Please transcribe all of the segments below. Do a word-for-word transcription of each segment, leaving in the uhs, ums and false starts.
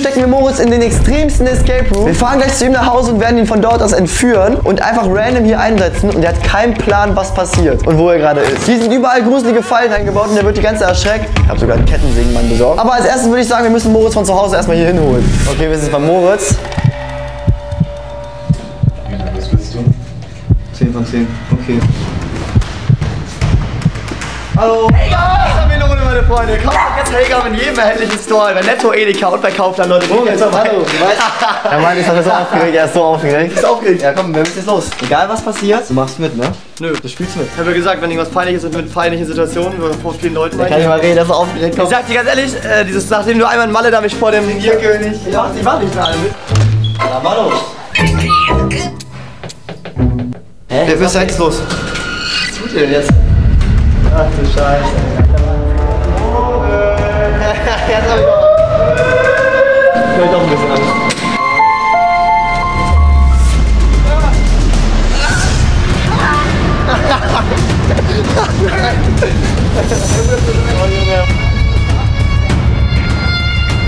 stecken wir Moritz in den extremsten Escape Room. Wir fahren gleich zu ihm nach Hause und werden ihn von dort aus entführen und einfach random hier einsetzen. Und er hat keinen Plan, was passiert und wo er gerade ist. Hier sind überall gruselige Fallen eingebaut und er wird die ganze Zeit erschreckt. Ich habe sogar einen Kettensägenmann besorgt. Aber als erstes würde ich sagen, wir müssen Moritz von zu Hause erstmal hier hinholen. Okay, wir sind jetzt bei Moritz. Was willst du? zehn von zehn. Okay. Hallo. Freunde, kauft doch jetzt Helga in jedem erhältlichen Store, bei Netto, Edeka und bei Kaufland, Leute. Moritz, hallo, du weißt. Der Mann ist doch so aufgeregt, er ist so aufgeregt. Ist aufgeregt. Ja komm, wir müssen jetzt los. Egal was passiert, du machst mit, ne? Nö, du spielst mit. Ich hab ja gesagt, wenn irgendwas peinlich ist und mit peinlichen Situationen, wir vor vielen Leuten da kann ich mal reden, dass er aufgeregt kommt. Ich sag dir ganz ehrlich, äh, dieses, nachdem du einmal in Malle da mich vor dem Tierkönig. Ich mach die Malle nicht mehr alle mit. Na, mal los. Hä? Wir müssen jetzt los. Was tut ihr denn jetzt? Ach du Scheiße. Jetzt hab ich doch. Vielleicht auch ein bisschen Angst.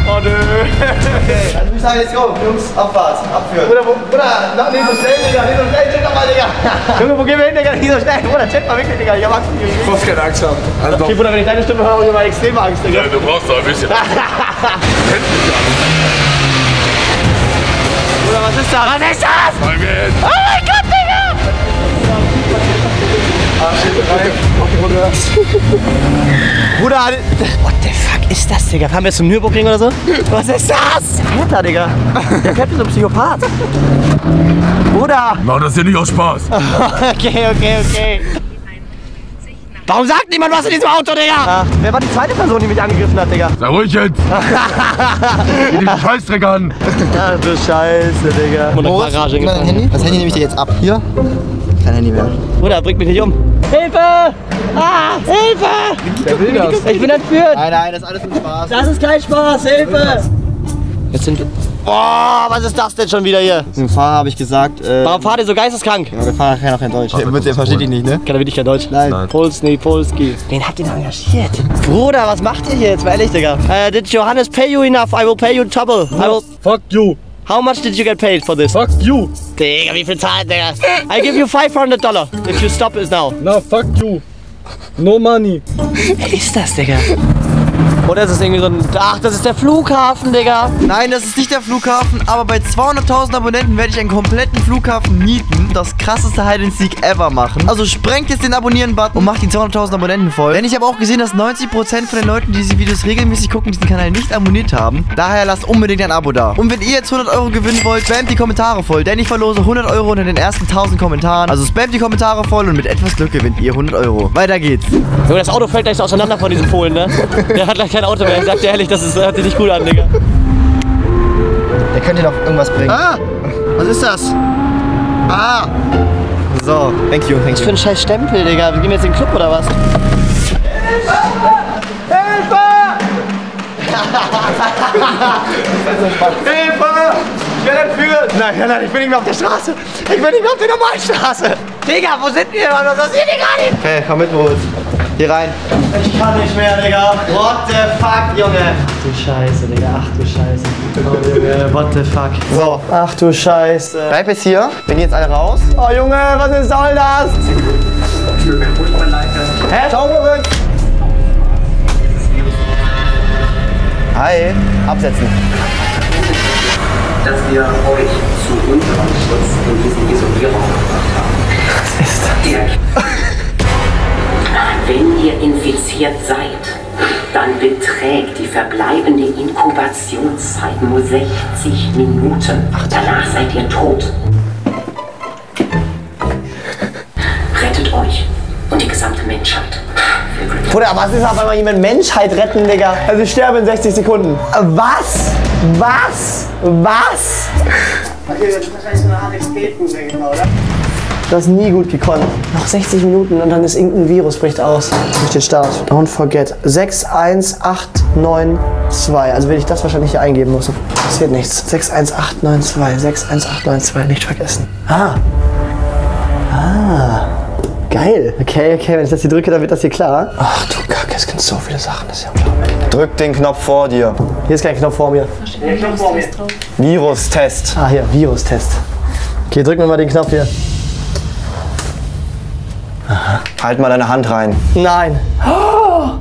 Oh nö. Okay, dann würde ich sagen, let's go. Jungs, abfahrt, abführen. Bruder, Bruder, nicht so schnell, Digga, nicht so schnell, chill doch mal, Digga. Junge, wo gehen wir hin, Digga, nicht so schnell? Bruder, chill mal wirklich, Digga, ich hab Angst. Du brauchst keine Angst haben. Also okay, Bruder, wenn ich deine Stimme höre, habe ich immer extreme Angst, Digga. Ja, du brauchst doch ein bisschen. Bruder, was ist das? Was ist das? Oh mein Gott, Digga! Bruder, what the fuck ist das, Digga? Fahren wir zum Nürburgring oder so? Was ist das? Mutter, Digga. Der fährt wie so ein Psychopath. Bruder. Mach das hier nicht aus Spaß. Okay, okay, okay. Warum sagt niemand was in diesem Auto, Digga? Ach, wer war die zweite Person, die mich angegriffen hat, Digga? Sei ruhig jetzt! Geh den Scheißdreck an! Ach du Scheiße, Digga. Und eine Garage gefahren. Das Handy nehme ich dir jetzt ab. Hier? Kein Handy mehr. Bruder, bringt mich nicht um. Hilfe! Ah! Hilfe! Wer will das? Ich bin entführt! Nein, nein, das ist alles ein Spaß. Das ist kein Spaß! Hilfe! Jetzt sind wir... Oh, was ist das denn schon wieder hier? Dem Fahrer habe ich gesagt, äh... Warum fahrt ihr so geisteskrank? Ja, der Fahrer kann auch kein Deutsch. Der versteht dich nicht, ne? Kann er wirklich kein Deutsch? Nein. Nein. Polsny, Polski. Wen habt ihr denn engagiert? Bruder, was macht ihr hier jetzt? Mal ehrlich, Digga. Uh, did Johannes pay you enough? I will pay you trouble. I will... Fuck you. How much did you get paid for this? Fuck you. Digga, wie viel zahlt, Digga? I give you five hundred dollars if you stop it now. No, fuck you. No money. Wer ist das, Digga? Oder ist es irgendwie so ein... Ach, das ist der Flughafen, Digga. Nein, das ist nicht der Flughafen, aber bei zweihunderttausend Abonnenten werde ich einen kompletten Flughafen mieten. Das krasseste Hide-and-Seek ever machen. Also sprengt jetzt den Abonnieren-Button und macht die zweihunderttausend Abonnenten voll. Denn ich habe auch gesehen, dass neunzig Prozent von den Leuten, die diese Videos regelmäßig gucken, diesen Kanal nicht abonniert haben. Daher lasst unbedingt ein Abo da. Und wenn ihr jetzt hundert Euro gewinnen wollt, spammt die Kommentare voll. Denn ich verlose hundert Euro unter den ersten tausend Kommentaren. Also spammt die Kommentare voll und mit etwas Glück gewinnt ihr hundert Euro. Weiter geht's. So, das Auto fällt gleich so auseinander von diesen Polen, ne? Der hat gleich kein Auto mehr. Ich sag dir ehrlich, das ist, hört sich nicht gut an, Digga. Der könnte doch irgendwas bringen. Ah! Was ist das? Ah! So, thank you, thank you. Was für ein scheiß Stempel, Digga. Wir gehen jetzt in den Club oder was? Hilfe! Hilfe! Hilfe! Ich werde entführt! Nein, nein, nein, ich bin nicht mehr auf der Straße! Ich bin nicht mehr auf der normalen Straße! Digga, wo sind wir? Was passiert hier gerade? Hey, komm mit, Moritz. Hier rein. Ich kann nicht mehr, Digga. What the fuck, Junge. Ach du Scheiße, Digga. Ach du Scheiße. Oh, Junge. What the fuck. So. Ach du Scheiße. Bleib jetzt hier. Wir gehen jetzt alle raus. Oh, Junge, was soll das? Hä? Schau, Moritz. Hi. Absetzen. Dass wir euch zu unserem Schutz in diesen Isolierraum gebracht haben. Was ist das? Ja. Wenn ihr infiziert seid, dann beträgt die verbleibende Inkubationszeit nur sechzig Minuten. Danach seid ihr tot. Rettet euch und die gesamte Menschheit. Bruder, aber es ist auf einmal jemand Menschheit retten, Digga. Also ich sterbe in sechzig Sekunden. Was? Was? Was? Okay, jetzt wahrscheinlich nur Alex Beten singen, oder? Du hast nie gut gekonnt. Noch sechzig Minuten und dann ist irgendein Virus bricht aus. Durch den Start. Don't forget. sechs eins acht neun zwei. Also will ich das wahrscheinlich hier eingeben müssen. Passiert nichts. sechs eins acht neun zwei. sechs eins acht neun zwei. Nicht vergessen. Ah. Ah. Geil. Okay, okay, wenn ich das hier drücke, dann wird das hier klar. Ach du Kacke, es gibt so viele Sachen, das ist ja unglaublich. Drück den Knopf vor dir. Hier ist kein Knopf vor mir. Hier Knopf vor mir. Virustest. Ah, hier, Virustest. Okay, drück mir mal den Knopf hier. Aha. Halt mal deine Hand rein. Nein. Oh.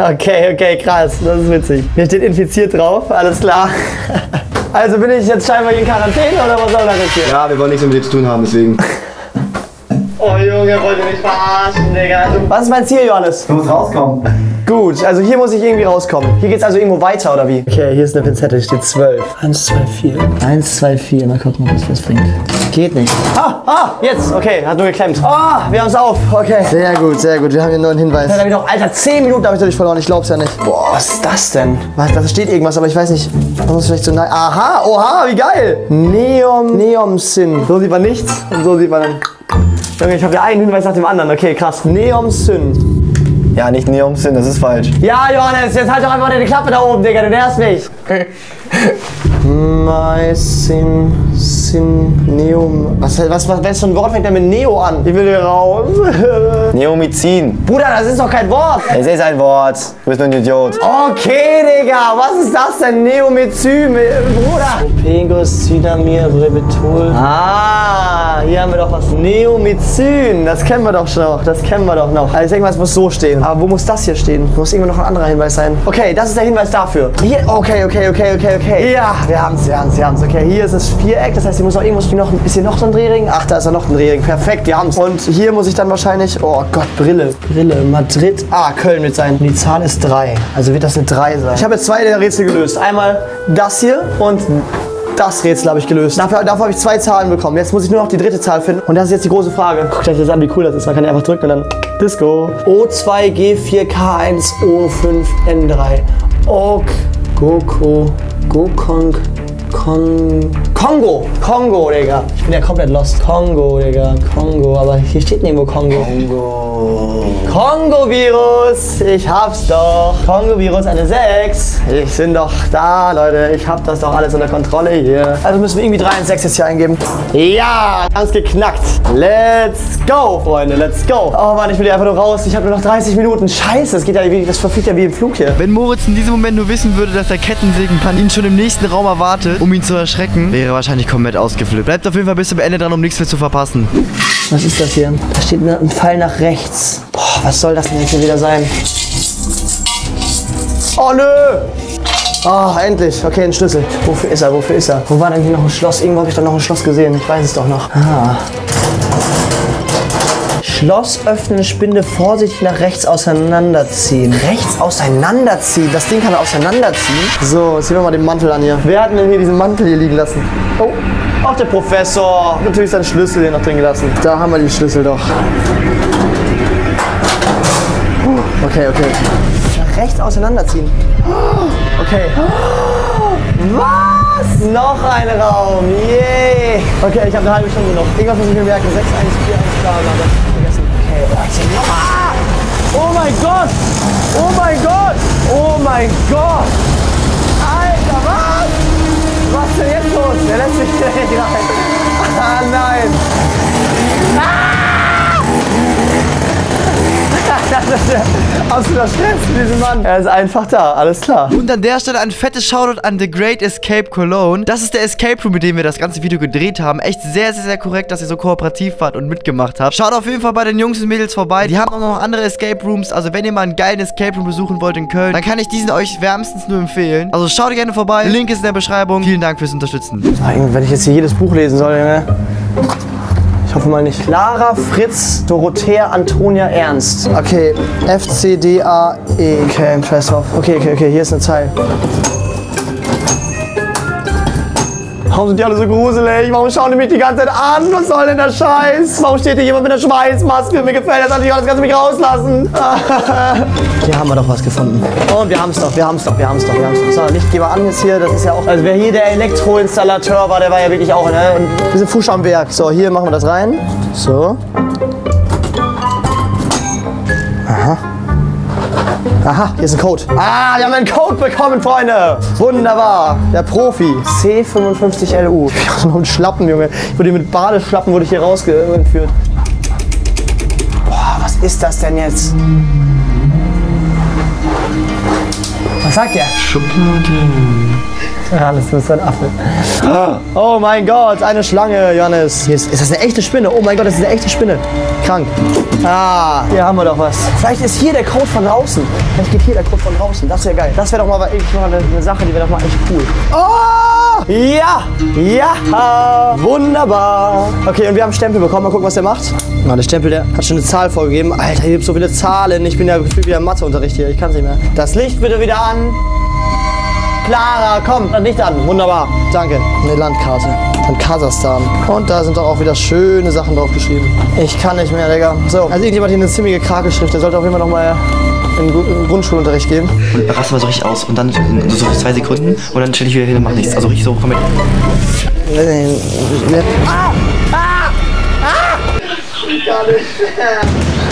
Okay, okay, krass. Das ist witzig. Hier steht infiziert drauf, alles klar. Also bin ich jetzt scheinbar in Quarantäne oder was soll das jetzt hier? Ja, wir wollen nichts mit dir zu tun haben, deswegen. Oh Junge, wollt ihr mich verarschen, Digga. Was ist mein Ziel, Johannes? Du musst rauskommen. Gut, also hier muss ich irgendwie rauskommen. Hier geht's also irgendwo weiter, oder wie? Okay, hier ist eine Pinzette, hier steht zwölf. eins, zwei, vier. eins, zwei, vier. Mal gucken, ob das was bringt. Geht nicht. Ah, ah, jetzt. Okay, hat nur geklemmt. Ah, oh, wir haben's auf. Okay. Sehr gut, sehr gut. Wir haben hier einen neuen Hinweis. Ja, noch, Alter, zehn Minuten habe ich dadurch verloren. Ich glaub's ja nicht. Boah, was ist das denn? Was, da steht irgendwas, aber ich weiß nicht. Man muss vielleicht so... Aha, oha, wie geil. Neom, Neomycin. So sieht man nichts und so sieht man dann... Junge, ich habe ja einen Hinweis nach dem anderen. Okay, krass. Neomycin. Ja, nicht Neomycin, das ist falsch. Ja, Johannes, jetzt halt doch einfach deine Klappe da oben, Digga, du nervst mich. Mycin, Sin, Neom. Was, was, was, was für ein Wort fängt denn mit Neo an? Ich will hier raus. Neomycin. Bruder, das ist doch kein Wort. Es ist ein Wort. Du bist nur ein Idiot. Okay, Digga, was ist das denn? Neomycin, Bruder. Propengus, Cidamir, Ribitol. Ah, hier haben wir doch was. Neomycin, das kennen wir doch schon noch. Das kennen wir doch noch. Also ich denke mal, es muss so stehen. Aber wo muss das hier stehen? Muss irgendwo noch ein anderer Hinweis sein. Okay, das ist der Hinweis dafür. Hier, okay, okay, okay, okay, okay. Ja, wir haben's, wir haben's, wir haben's. Okay, hier ist das Viereck. Das heißt, hier muss noch irgendwo noch ein bisschen noch so ein Drehring. Ach, da ist ja noch ein Drehring. Perfekt, wir haben's. Und hier muss ich dann wahrscheinlich... Oh Gott, Brille. Brille, Madrid. Ah, Köln wird sein. Die Zahl ist drei. Also wird das eine drei sein. Ich habe jetzt zwei der Rätsel gelöst. Einmal das hier und... Das Rätsel habe ich gelöst. Dafür, dafür habe ich zwei Zahlen bekommen. Jetzt muss ich nur noch die dritte Zahl finden. Und das ist jetzt die große Frage. Guckt euch jetzt an, wie cool das ist. Man kann einfach drücken und dann Disco. O zwei G vier K eins O fünf N drei. Ok. Goko. Gokong. Kon Kongo. Kongo, Digga. Ich bin ja komplett lost. Kongo, Digga. Kongo. Aber hier steht nirgendwo Kongo. Kongo. Kongo-Virus. Ich hab's doch. Kongo-Virus, eine sechs. Ich bin doch da, Leute. Ich hab das doch alles unter Kontrolle hier. Also müssen wir irgendwie drei und sechs jetzt hier eingeben. Ja, wir haben's geknackt. Let's go, Freunde. Let's go. Oh Mann, ich will hier einfach nur raus. Ich habe nur noch dreißig Minuten. Scheiße, das geht ja wie, das verfliegt ja wie im Flug hier. Wenn Moritz in diesem Moment nur wissen würde, dass der Kettensägenpann ihn schon im nächsten Raum erwartet, um ihn zu erschrecken, wäre wahrscheinlich komplett ausgeflippt. Bleibt auf jeden Fall bis zum Ende dran, um nichts mehr zu verpassen. Was ist das hier? Da steht ein Pfeil nach rechts. Boah, was soll das denn jetzt hier wieder sein? Oh, nö! Ah, oh, endlich. Okay, ein Schlüssel. Wofür ist er? Wofür ist er? Wo war denn hier noch ein Schloss? Irgendwo habe ich doch noch ein Schloss gesehen. Ich weiß es doch noch. Ah. Schloss öffnen, Spinde vorsichtig nach rechts auseinanderziehen. Rechts auseinanderziehen? Das Ding kann er auseinanderziehen. So, jetzt ziehen wir mal den Mantel an hier. Wer hat denn hier diesen Mantel hier liegen lassen? Oh, auch der Professor. Natürlich seinen Schlüssel hier noch drin gelassen. Da haben wir die Schlüssel doch. Uh, okay, okay. Nach rechts auseinanderziehen. Okay. Was? Noch ein Raum. Yay. Yeah. Okay, ich habe eine halbe Stunde noch. Irgendwas muss ich mir merken. sechs, eins, vier, eins, klar, aber... Okay, ah! Oh mein Gott! Oh mein Gott! Oh mein Gott! Alter, was? Was ist denn jetzt los? Der lässt mich wieder nicht rein. Ah, nein! Ah! Das ist ja absoluter Stress für diesen Mann. Er ist einfach da, alles klar. Und an der Stelle ein fettes Shoutout an The Great Escape Cologne. Das ist der Escape Room, mit dem wir das ganze Video gedreht haben. Echt sehr, sehr, sehr korrekt, dass ihr so kooperativ wart und mitgemacht habt. Schaut auf jeden Fall bei den Jungs und Mädels vorbei. Die haben auch noch andere Escape Rooms. Also wenn ihr mal einen geilen Escape Room besuchen wollt in Köln, dann kann ich diesen euch wärmstens nur empfehlen. Also schaut gerne vorbei. Link ist in der Beschreibung. Vielen Dank fürs Unterstützen. Wenn ich jetzt hier jedes Buch lesen soll, Junge. Ich hoffe mal nicht. Clara, Fritz, Dorothea, Antonia, Ernst. Okay, F, C, D, A, E. Okay, scheiß drauf. Okay, okay, okay, hier ist eine Zeile. Warum sind die alle so gruselig? Warum schauen die mich die ganze Zeit an? Was soll denn der Scheiß? Warum steht hier jemand mit einer Schweißmaske? Mir gefällt das natürlich auch, das kannst du mich rauslassen. Hier haben wir doch was gefunden. Und wir haben es doch, wir haben es doch, wir haben es doch, wir haben es doch. So, Lichtgeber an jetzt hier, das ist ja auch... Also wer hier der Elektroinstallateur war, der war ja wirklich auch, ne? Und wir sind Fusch am Werk. So, hier machen wir das rein. So. Aha. Aha, hier ist ein Code. Ah, wir haben einen Code bekommen, Freunde. Wunderbar. Der Profi. C fünfundfünfzig L U. Ich hab noch einen Schlappen, Junge. Ich wurde hier mit Badeschlappen wurde ich hier rausgeführt. ist das denn jetzt? Was sagt ihr? Schuppen. Johannes, du bist so ein Affe. Oh mein Gott, eine Schlange, Johannes. Hier ist, ist das eine echte Spinne? Oh mein Gott, das ist eine echte Spinne. Krank. Ah, hier haben wir doch was. Vielleicht ist hier der Code von draußen. Vielleicht geht hier der Code von draußen. Das wäre geil. Das wäre doch mal eine, eine Sache, die wäre doch mal echt cool. Oh! Ja! Ja! Wunderbar. Okay, und wir haben einen Stempel bekommen. Mal gucken, was der macht. Na, der Stempel, der hat schon eine Zahl vorgegeben. Alter, hier gibt es so viele Zahlen. Ich bin ja gefühlt wieder im Matheunterricht hier. Ich kann es nicht mehr. Das Licht bitte wieder an. Clara, komm, Licht an. Wunderbar. Danke. Eine Landkarte von Kasachstan. Und da sind doch auch wieder schöne Sachen drauf geschrieben. Ich kann nicht mehr, Digga. So, also irgendjemand hier eine ziemliche Krakelschrift. Der sollte auf jeden Fall nochmal im Grundschulunterricht geben. Und rasten wir so richtig aus. Und dann so zwei Sekunden. Und dann chill ich wieder hin und mach nichts. Also richtig so, komm mit. Ah! Ah! Ah! Ich kann nicht mehr.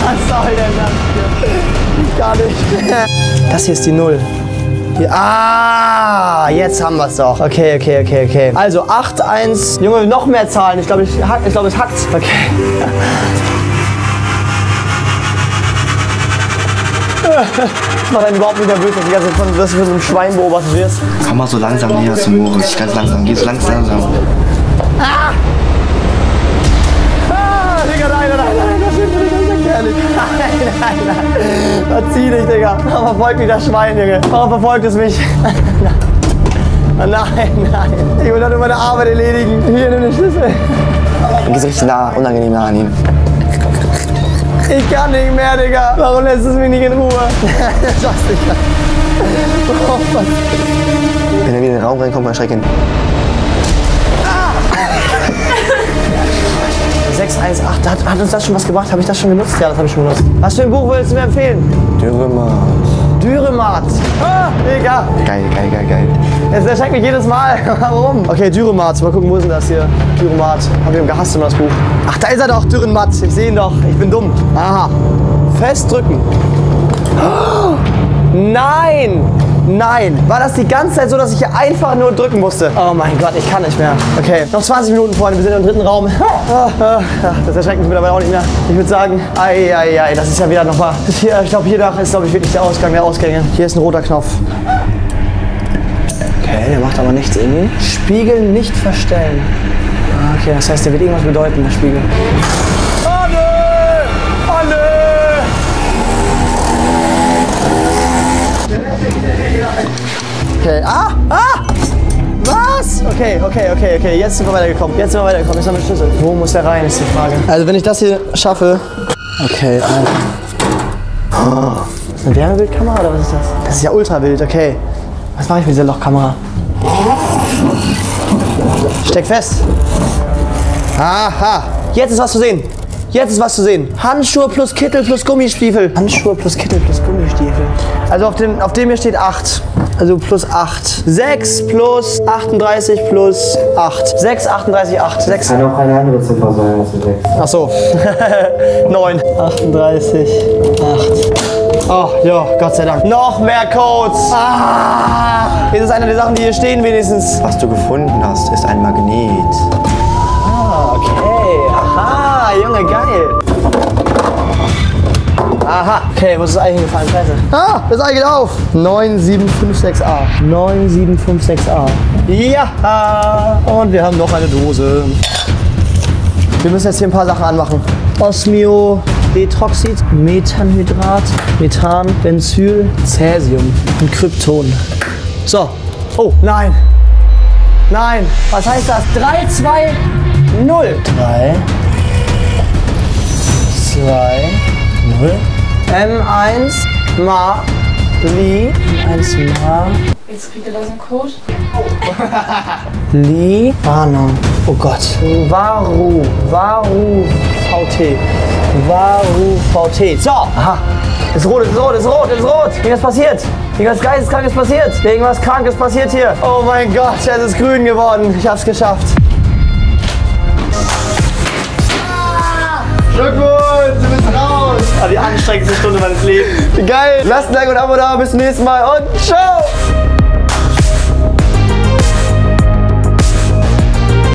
Was soll denn das hier? Ich kann nicht mehr. Das hier ist die Null. Ah, jetzt haben wir es doch. Okay, okay, okay, okay. Also acht, eins. Junge, noch mehr Zahlen. Ich glaube, ich, ich glaub, es hackt. Okay. Das macht einen überhaupt nicht nervös, dass du, ganze, dass du von so einem Schwein beobachtet wirst. Komm mal so langsam näher zum Moritz. Ganz langsam. Geh so langsam. Ah! Ah, Digga, nein, nein, nein. Das stimmt nicht. Nein, nein, nein. Verzieh dich, Digga. Warum verfolgt mich das Schwein, Digga? Warum verfolgt es mich? Nein, nein. Ich will doch nur meine Arbeit erledigen. Hier, nimm den Schlüssel. Du gehst richtig nah, unangenehm nah an ihn. Ich kann nicht mehr, Digga. Warum lässt es mich nicht in Ruhe? Das schaffst du nicht. Oh Mann. Wenn er wieder in den Raum reinkommt, dann schreck ihn. sechs eins acht, hat, hat uns das schon was gebracht? Habe ich das schon genutzt? Ja, das habe ich schon genutzt. Was für ein Buch würdest du mir empfehlen? Dürrenmatt. Dürrenmatt. Ah, egal. Geil, geil, geil, geil. Das erschreckt mich jedes Mal. Warum? Okay, Dürrenmatt. Mal gucken, wo ist denn das hier? Dürrenmatt. Hab ich eben gehasst in das Buch. Ach, da ist er doch, Dürrenmatt. Ich sehe ihn doch. Ich bin dumm. Aha. Festdrücken. Oh, nein. Nein! War das die ganze Zeit so, dass ich hier einfach nur drücken musste? Oh mein Gott, ich kann nicht mehr. Okay, noch zwanzig Minuten, Freunde, wir sind im dritten Raum. Das erschreckt mich mittlerweile auch nicht mehr. Ich würde sagen, ei, ei, ei, das ist ja wieder nochmal. Ich glaube, hier ist, glaube ich, wirklich der Ausgang der Ausgänge. Hier ist ein roter Knopf. Okay, der macht aber nichts irgendwie. Spiegel nicht verstellen. Okay, das heißt, der wird irgendwas bedeuten, der Spiegel. Okay, ah, ah, was? Okay, okay, okay, okay, jetzt sind wir weitergekommen, jetzt sind wir weitergekommen, jetzt haben wir den Schlüssel. Wo muss der rein, ist die Frage. Also wenn ich das hier schaffe, okay, ah. Ist das eine Wärmebildkamera oder was ist das? Das ist ja Ultrabild, okay. Was mache ich mit dieser Lochkamera? Steck fest. Aha, jetzt ist was zu sehen. Jetzt ist was zu sehen. Handschuhe plus Kittel plus Gummistiefel. Handschuhe plus Kittel plus Gummistiefel. Also auf dem, auf dem hier steht acht. Also plus acht. sechs plus achtunddreißig plus acht. sechs, achtunddreißig, acht. sechs. Kann auch eine andere Ziffer sein als die sechs. Ach so. neun. achtunddreißig, acht. Oh, ja, Gott sei Dank. Noch mehr Codes. Ah, das ist eine der Sachen, die hier stehen wenigstens. Was du gefunden hast, ist ein Magnet. Ah, okay. Aha. Junge, geil. Aha. Okay, wo ist das Ei hingefallen? Scheiße. Ah, das Ei geht auf. neun sieben fünf sechs a. neun sieben fünf sechs a. Ja. Und wir haben noch eine Dose. Wir müssen jetzt hier ein paar Sachen anmachen. Osmio, Detroxid, Methanhydrat, Methan, Benzyl, Cäsium und Krypton. So. Oh, nein. Nein. Was heißt das? drei, zwei, null. drei, zwei, null. M eins, Ma, Li, M eins, Ma. Jetzt kriegt ihr da so einen Code. Oh. Li, Warnung. Oh Gott. Waru, Waru, V T. Waru, V T. So, aha. Es ist rot, es ist rot, es ist rot, es ist rot. Irgendwas passiert. Irgendwas Geisteskrankes passiert. Irgendwas Krankes passiert hier. Oh mein Gott, es ist grün geworden. Ich hab's geschafft. Glückwunsch, du bist raus! Aber die anstrengendste Stunde meines Lebens. Geil! Lasst ein Like und ein Abo da, bis zum nächsten Mal und ciao!